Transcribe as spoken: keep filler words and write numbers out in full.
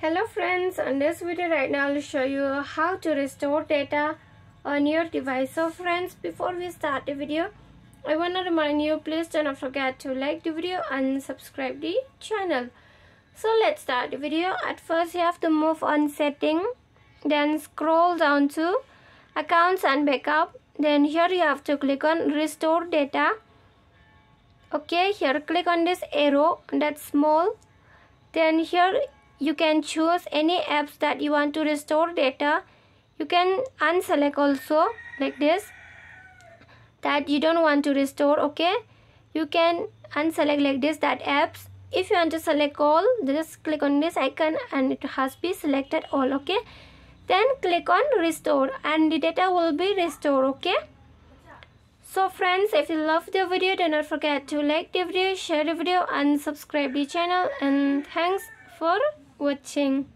Hello friends, in this video right now I will show you how to restore data on your device. So friends, before we start the video, I want to remind you, please do not forget to like the video and subscribe the channel. So let's start the video. At first you have to move on setting, then scroll down to accounts and backup. Then here you have to click on restore data. Okay, here click on this arrow that's small. Then here you can choose any apps that you want to restore data. You can unselect also like this, that you don't want to restore. Okay, you can unselect like this that apps. If you want to select all, just click on this icon and it has been selected all. Okay, then click on restore and the data will be restored. Okay, so friends, if you love the video, do not forget to like the video, share the video and subscribe the channel, and thanks for watching.